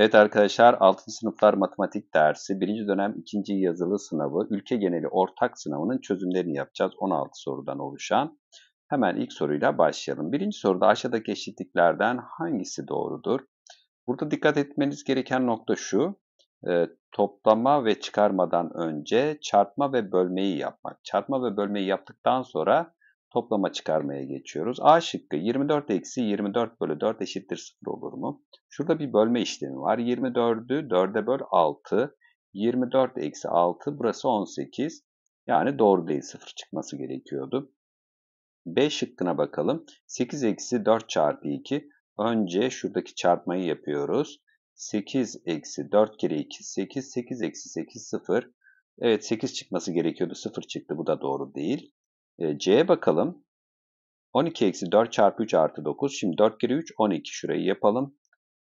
Evet arkadaşlar, 6. sınıflar matematik dersi 1. dönem 2. yazılı sınavı ülke geneli ortak sınavının çözümlerini yapacağız. 16 sorudan oluşan. Hemen ilk soruyla başlayalım. Birinci soruda aşağıdaki eşitliklerden hangisi doğrudur? Burada dikkat etmeniz gereken nokta şu. Toplama ve çıkarmadan önce çarpma ve bölmeyi yapmak. Çarpma ve bölmeyi yaptıktan sonra toplama çıkarmaya geçiyoruz. A şıkkı 24 eksi 24 bölü 4 eşittir 0 olur mu? Şurada bir bölme işlemi var. 24'ü 4'e böl 6. 24 eksi 6 burası 18. Yani doğru değil, 0 çıkması gerekiyordu. B şıkkına bakalım. 8 eksi 4 çarpı 2. Önce şuradaki çarpmayı yapıyoruz. 8 eksi 4 kere 2 8. 8 eksi 8 0. Evet, 8 çıkması gerekiyordu. 0 çıktı. Bu da doğru değil. C'ye bakalım. 12 eksi 4 çarpı 3 artı 9. Şimdi 4 kere 3 12. Şurayı yapalım.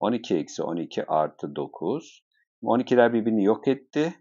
12 eksi 12 artı 9. 12'ler birbirini yok etti.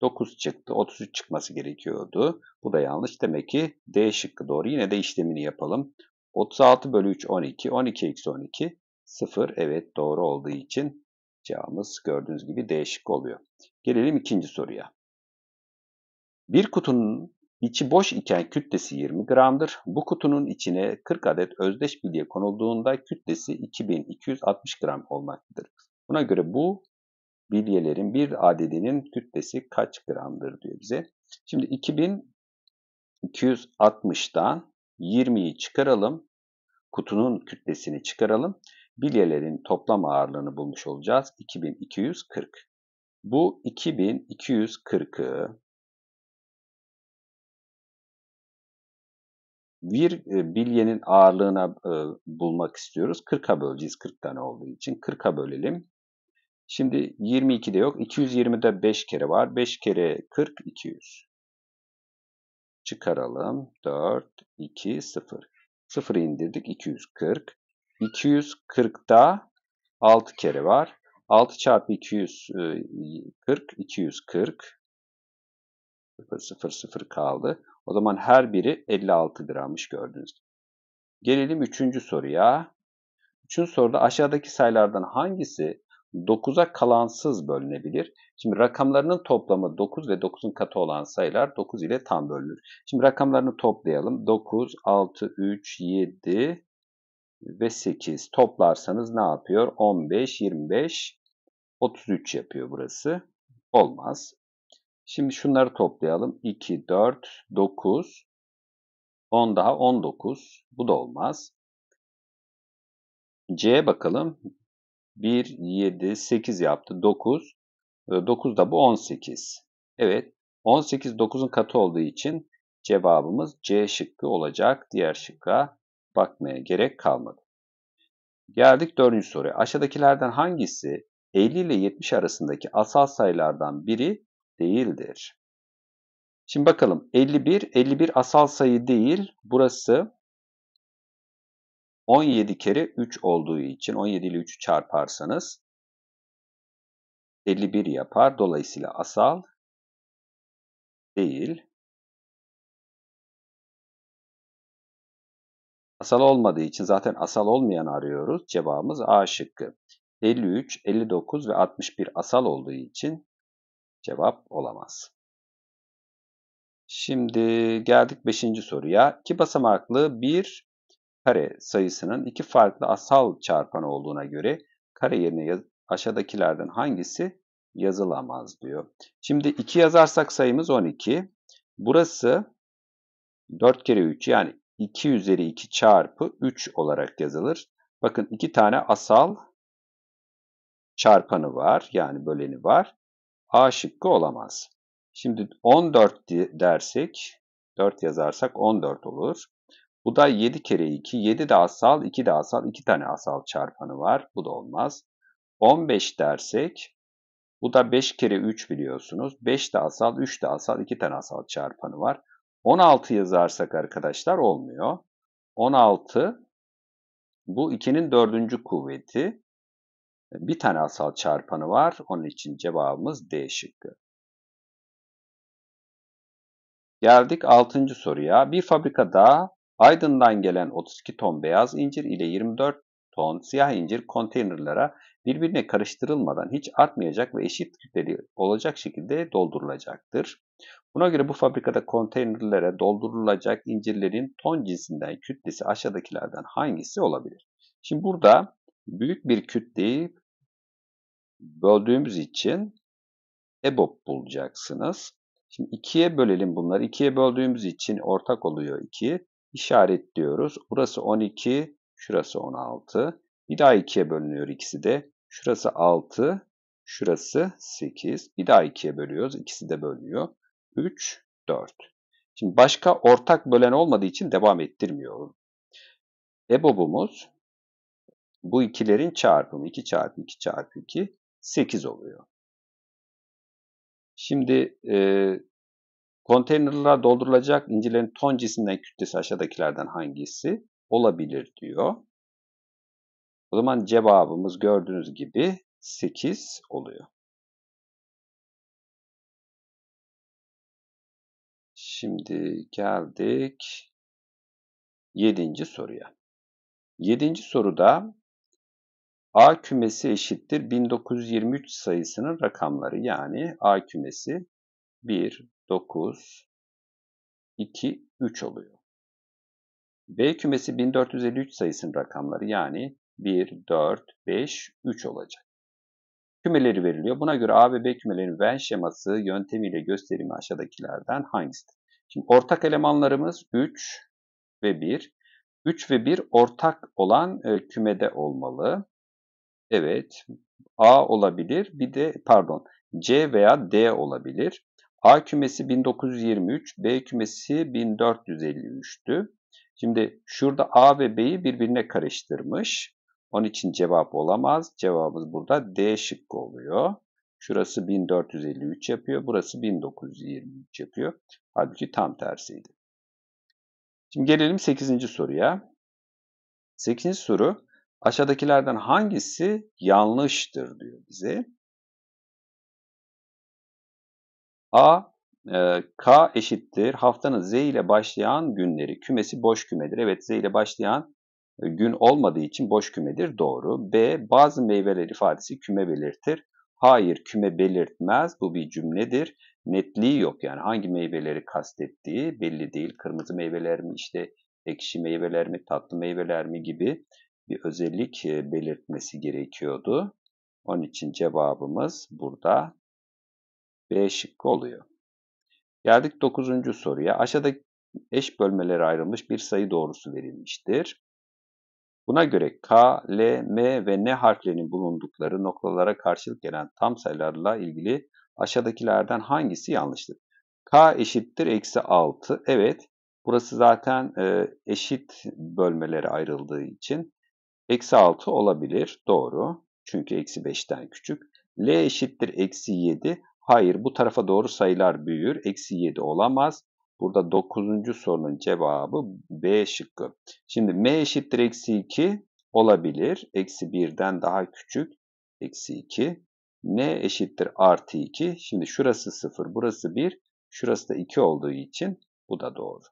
9 çıktı. 33 çıkması gerekiyordu. Bu da yanlış. Demek ki D şıkkı doğru. Yine de işlemini yapalım. 36 bölü 3 12. 12 eksi 12 0. Evet, doğru olduğu için cevabımız gördüğünüz gibi D şıkkı oluyor. Gelelim ikinci soruya. Bir kutunun İçi boş iken kütlesi 20 gramdır. Bu kutunun içine 40 adet özdeş bilye konulduğunda kütlesi 2260 gram olmaktadır. Buna göre bu bilyelerin bir adedinin kütlesi kaç gramdır diyor bize. Şimdi 2260'dan 20'yi çıkaralım. Kutunun kütlesini çıkaralım. Bilyelerin toplam ağırlığını bulmuş olacağız. 2240. Bu 2240'ı bir bilyenin ağırlığına bulmak istiyoruz. 40'a böleceğiz. 40 tane olduğu için 40'a bölelim. Şimdi 22'de yok. 220'de 5 kere var. 5 kere 40 200. Çıkaralım. 4, 2, 0. 0'ı indirdik. 240. 240'da 6 kere var. 6 çarpı 240. 240. 0, 0 kaldı. O zaman her biri 56 grammış gördüğünüz gibi. Gelelim 3. soruya. 3. soruda aşağıdaki sayılardan hangisi 9'a kalansız bölünebilir? Şimdi rakamlarının toplamı 9 ve 9'un katı olan sayılar 9 ile tam bölünür. Şimdi rakamlarını toplayalım. 9, 6, 3, 7 ve 8 toplarsanız ne yapıyor? 15, 25, 33 yapıyor burası. Olmaz. Şimdi şunları toplayalım. 2, 4, 9, 10 daha 19. Bu da olmaz. C'ye bakalım. 1, 7, 8 yaptı. 9. 9 da bu 18. Evet. 18, 9'un katı olduğu için cevabımız C şıkkı olacak. Diğer şıkka bakmaya gerek kalmadı. Geldik 4. soruya. Aşağıdakilerden hangisi 50 ile 70 arasındaki asal sayılardan biri değildir? Şimdi bakalım. 51 asal sayı değil. Burası 17 kere 3 olduğu için 17 ile 3'ü çarparsanız 51 yapar. Dolayısıyla asal değil. Asal olmadığı için zaten asal olmayanı arıyoruz. Cevabımız A şıkkı. 53, 59 ve 61 asal olduğu için cevap olamaz. Şimdi geldik 5. soruya. 2 basamaklı bir kare sayısının 2 farklı asal çarpanı olduğuna göre kare yerine aşağıdakilerden hangisi yazılamaz diyor. Şimdi 2 yazarsak sayımız 12. Burası 4 kere 3 yani 2 üzeri 2 çarpı 3 olarak yazılır. Bakın 2 tane asal çarpanı var yani böleni var. A şıkkı olamaz. Şimdi 14 dersek, 4 yazarsak 14 olur. Bu da 7 kere 2, 7 de asal, 2 de asal, 2 tane asal çarpanı var. Bu da olmaz. 15 dersek, bu da 5 kere 3 biliyorsunuz. 5 de asal, 3 de asal, 2 tane asal çarpanı var. 16 yazarsak arkadaşlar olmuyor. 16, bu 2'nin 4. kuvveti. Bir tane asal çarpanı var. Onun için cevabımız D şıkkı. Geldik 6. soruya. Bir fabrikada Aydın'dan gelen 32 ton beyaz incir ile 24 ton siyah incir konteynerlara birbirine karıştırılmadan hiç artmayacak ve eşit kütleli olacak şekilde doldurulacaktır. Buna göre bu fabrikada konteynerlere doldurulacak incirlerin ton cinsinden kütlesi aşağıdakilerden hangisi olabilir? Şimdi burada büyük bir kütleyi böldüğümüz için EBOB bulacaksınız. Şimdi 2'ye bölelim bunları. 2'ye böldüğümüz için ortak oluyor 2. İşaretliyoruz. Burası 12, şurası 16. Bir daha 2'ye bölünüyor ikisi de. Şurası 6, şurası 8. Bir daha 2'ye bölüyoruz. İkisi de bölünüyor. 3, 4. Şimdi başka ortak bölen olmadığı için devam ettirmiyorum. EBOB'umuz bu ikilerin çarpımı. 2 çarpı 2 çarpı 2, 8 oluyor. Şimdi konteynerlara doldurulacak incirlerin ton cinsinden kütlesi aşağıdakilerden hangisi olabilir diyor. O zaman cevabımız gördüğünüz gibi 8 oluyor. Şimdi geldik 7. soruya. 7. soruda A kümesi eşittir 1923 sayısının rakamları, yani A kümesi 1, 9, 2, 3 oluyor. B kümesi 1453 sayısının rakamları, yani 1, 4, 5, 3 olacak. Kümeleri veriliyor. Buna göre A ve B kümelerinin Venn şeması yöntemiyle gösterimi aşağıdakilerden hangisidir? Şimdi ortak elemanlarımız 3 ve 1. 3 ve 1 ortak olan kümede olmalı. Evet, A olabilir, bir de pardon, C veya D olabilir. A kümesi 1923, B kümesi 1453'tü. Şimdi şurada A ve B'yi birbirine karıştırmış. Onun için cevap olamaz. Cevabımız burada D şıkkı oluyor. Şurası 1453 yapıyor, burası 1923 yapıyor. Halbuki tam tersiydi. Şimdi gelelim 8. soruya. 8. soru. Aşağıdakilerden hangisi yanlıştır diyor bize. A, K eşittir haftanın Z ile başlayan günleri. Kümesi boş kümedir. Evet, Z ile başlayan gün olmadığı için boş kümedir. Doğru. B, bazı meyveler ifadesi küme belirtir. Hayır, küme belirtmez. Bu bir cümledir. Netliği yok, yani hangi meyveleri kastettiği belli değil. Kırmızı meyveler mi, işte ekşi meyveler mi, tatlı meyveler mi gibi bir özellik belirtmesi gerekiyordu. Onun için cevabımız burada B şıkkı oluyor. Geldik 9. soruya. Aşağıdaki eş bölmelere ayrılmış bir sayı doğrusu verilmiştir. Buna göre K, L, M ve N harflerinin bulundukları noktalara karşılık gelen tam sayılarla ilgili aşağıdakilerden hangisi yanlıştır? K eşittir eksi 6. Evet, burası zaten eşit bölmelere ayrıldığı için eksi 6 olabilir. Doğru. Çünkü eksi 5'ten küçük. L eşittir eksi 7. Hayır, bu tarafa doğru sayılar büyür. Eksi 7 olamaz. Burada 9. sorunun cevabı B şıkkı. Şimdi M eşittir eksi 2 olabilir. Eksi 1'den daha küçük. Eksi 2. N eşittir artı 2. Şimdi şurası 0, burası 1. Şurası da 2 olduğu için bu da doğru.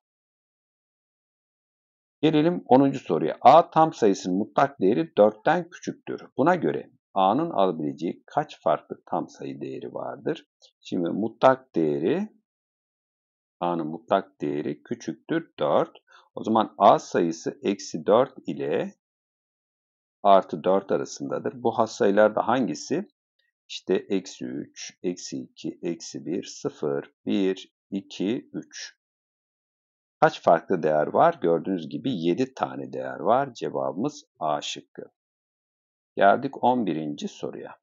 Gelelim 10. soruya. A tam sayısının mutlak değeri 4'ten küçüktür. Buna göre A'nın alabileceği kaç farklı tam sayı değeri vardır? Şimdi mutlak değeri, A'nın mutlak değeri küçüktür 4. O zaman A sayısı eksi 4 ile artı 4 arasındadır. Bu has sayılar da hangisi? İşte eksi 3, eksi 2, eksi 1, 0, 1, 2, 3. Kaç farklı değer var? Gördüğünüz gibi 7 tane değer var. Cevabımız A şıkkı. Geldik 11. soruya.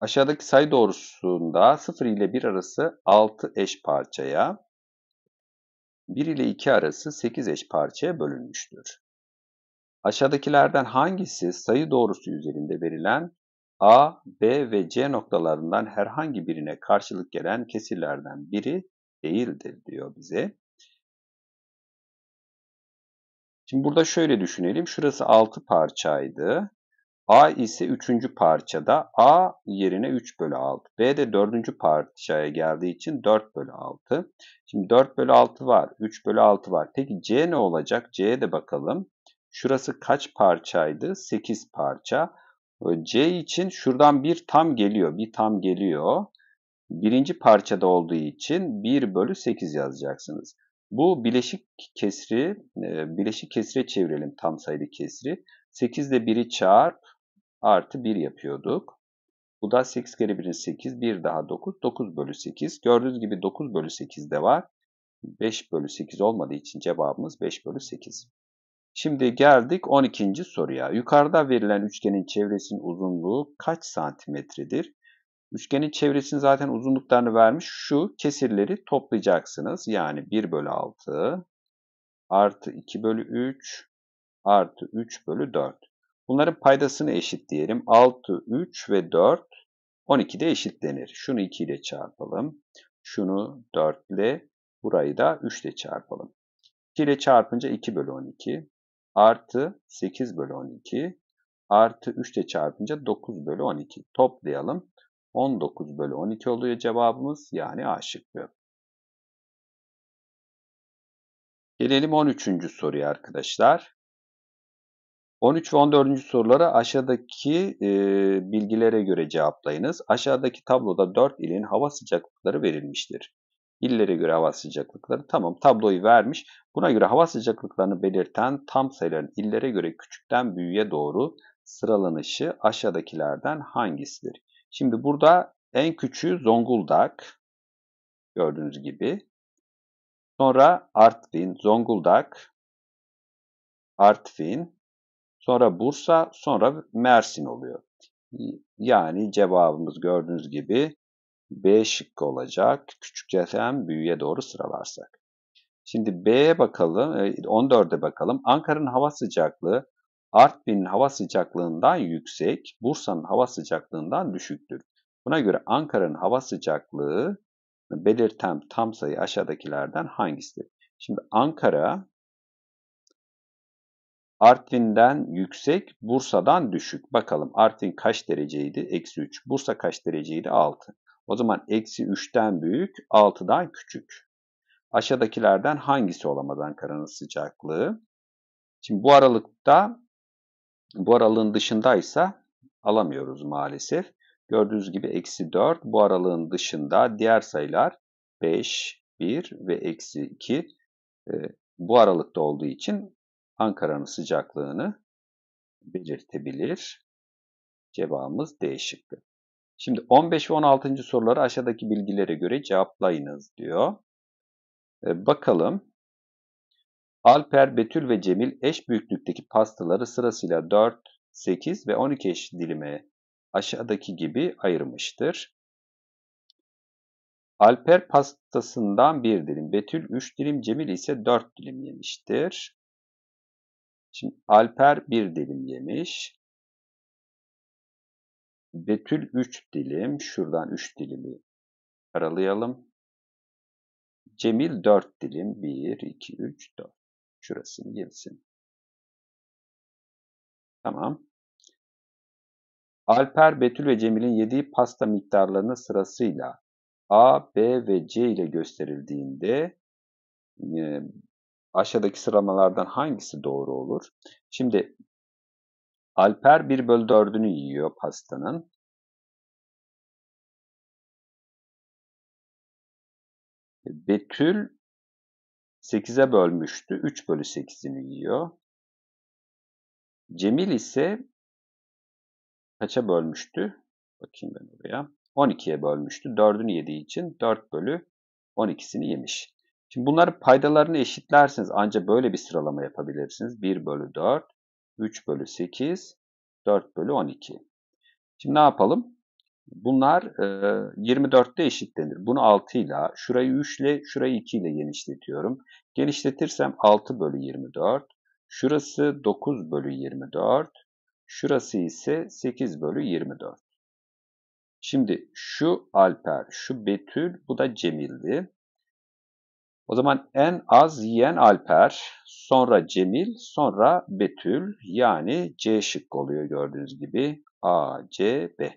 Aşağıdaki sayı doğrusunda 0 ile 1 arası 6 eş parçaya, 1 ile 2 arası 8 eş parçaya bölünmüştür. Aşağıdakilerden hangisi sayı doğrusu üzerinde verilen A, B ve C noktalarından herhangi birine karşılık gelen kesirlerden biri değildir diyor bize. Şimdi burada şöyle düşünelim. Şurası 6 parçaydı. A ise 3. parçada A yerine 3 bölü 6. B de 4. parçaya geldiği için 4 bölü 6. Şimdi 4 bölü 6 var. 3 bölü 6 var. Peki C ne olacak? C'ye de bakalım. Şurası kaç parçaydı? 8 parça. C için şuradan bir tam geliyor. Bir tam geliyor. Birinci parçada olduğu için 1 bölü 8 yazacaksınız. Bu bileşik kesire çevirelim tam sayılı kesri. 8 ile 1'i çarp artı 1 yapıyorduk. Bu da 8 kere 1'in 8, 1 daha 9, 9 bölü 8. Gördüğünüz gibi 9 bölü 8 de var. 5 bölü 8 olmadığı için cevabımız 5 bölü 8. Şimdi geldik 12. soruya. Yukarıda verilen üçgenin çevresinin uzunluğu kaç santimetredir? Üçgenin çevresini zaten uzunluklarını vermiş. Şu kesirleri toplayacaksınız. Yani 1 bölü 6 artı 2 bölü 3 artı 3 bölü 4. Bunların paydasını eşitleyelim. 6, 3 ve 4 12'de eşitlenir. Şunu 2 ile çarpalım. Şunu 4 ile, burayı da 3 ile çarpalım. 2 ile çarpınca 2 bölü 12 artı 8 bölü 12 artı 3 ile çarpınca 9 bölü 12. Toplayalım. 19 bölü 12 oluyor cevabımız, yani A şıkkı. Gelelim 13. soruya arkadaşlar. 13 ve 14. sorulara aşağıdaki bilgilere göre cevaplayınız. Aşağıdaki tabloda 4 ilin hava sıcaklıkları verilmiştir. İllere göre hava sıcaklıkları, tamam, tabloyu vermiş. Buna göre hava sıcaklıklarını belirten tam sayıların illere göre küçükten büyüğe doğru sıralanışı aşağıdakilerden hangisidir? Şimdi burada en küçüğü Zonguldak, gördüğünüz gibi. Sonra Artvin, Zonguldak, Artvin, sonra Bursa, sonra Mersin oluyor. Yani cevabımız gördüğünüz gibi B şıkkı olacak. Küçükten büyüğe doğru sıralarsak. Şimdi B'ye bakalım, 14'e bakalım. Ankara'nın hava sıcaklığı Artvin'in hava sıcaklığından yüksek, Bursa'nın hava sıcaklığından düşüktür. Buna göre Ankara'nın hava sıcaklığı belirten tam sayı aşağıdakilerden hangisidir? Şimdi Ankara Artvin'den yüksek, Bursa'dan düşük. Bakalım Artvin kaç dereceydi? Eksi 3. Bursa kaç dereceydi? 6. O zaman eksi 3'ten büyük, 6'dan küçük. Aşağıdakilerden hangisi olamaz Ankara'nın sıcaklığı? Şimdi bu aralıkta, bu aralığın dışındaysa alamıyoruz maalesef. Gördüğünüz gibi eksi 4 bu aralığın dışında, diğer sayılar 5, 1 ve eksi 2 bu aralıkta olduğu için Ankara'nın sıcaklığını belirtebilir. Cevabımız D şıkkı. Şimdi 15 ve 16. soruları aşağıdaki bilgilere göre cevaplayınız diyor. Bakalım. Alper, Betül ve Cemil eş büyüklükteki pastaları sırasıyla 4, 8 ve 12 eşit dilime aşağıdaki gibi ayırmıştır. Alper pastasından 1 dilim, Betül 3 dilim, Cemil ise 4 dilim yemiştir. Şimdi Alper 1 dilim yemiş. Betül 3 dilim, şuradan 3 dilimi aralayalım. Cemil 4 dilim, 1, 2, 3, 4. Şurasını gelsin. Tamam. Alper, Betül ve Cemil'in yediği pasta miktarlarını sırasıyla A, B ve C ile gösterildiğinde aşağıdaki sıralamalardan hangisi doğru olur? Şimdi Alper 1 bölü 4'ünü yiyor pastanın. Betül 8'e bölmüştü. 3 bölü 8'ini yiyor. Cemil ise kaça bölmüştü? Bakayım ben oraya. 12'ye bölmüştü. 4'ünü yediği için 4 bölü 12'sini yemiş. Şimdi bunların paydalarını eşitlersiniz. Ancak böyle bir sıralama yapabilirsiniz. 1 bölü 4, 3 bölü 8, 4 bölü 12. Şimdi ne yapalım? Bunlar 24'te eşitlenir. Bunu 6 ile, şurayı 3 ile, şurayı 2 ile genişletiyorum. Genişletirsem 6 bölü 24. Şurası 9 bölü 24. Şurası ise 8 bölü 24. Şimdi şu Alper, şu Betül, bu da Cemil'di. O zaman en az yiyen Alper, sonra Cemil, sonra Betül, yani C şıkkı oluyor gördüğünüz gibi. A, C, B.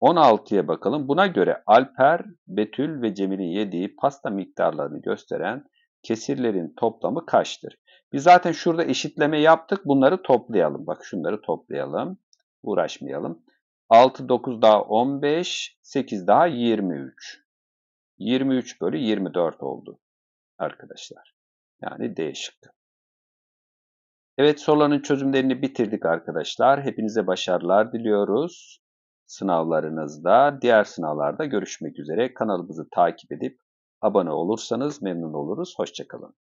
16'ya bakalım. Buna göre Alper, Betül ve Cemil'in yediği pasta miktarlarını gösteren kesirlerin toplamı kaçtır? Biz zaten şurada eşitleme yaptık. Bunları toplayalım. Bak şunları toplayalım. Uğraşmayalım. 6, 9 daha 15, 8 daha 23. 23 bölü 24 oldu arkadaşlar. Yani D şıkkı. Evet, soruların çözümlerini bitirdik arkadaşlar. Hepinize başarılar diliyoruz. Sınavlarınızda, diğer sınavlarda görüşmek üzere. Kanalımızı takip edip abone olursanız memnun oluruz. Hoşça kalın.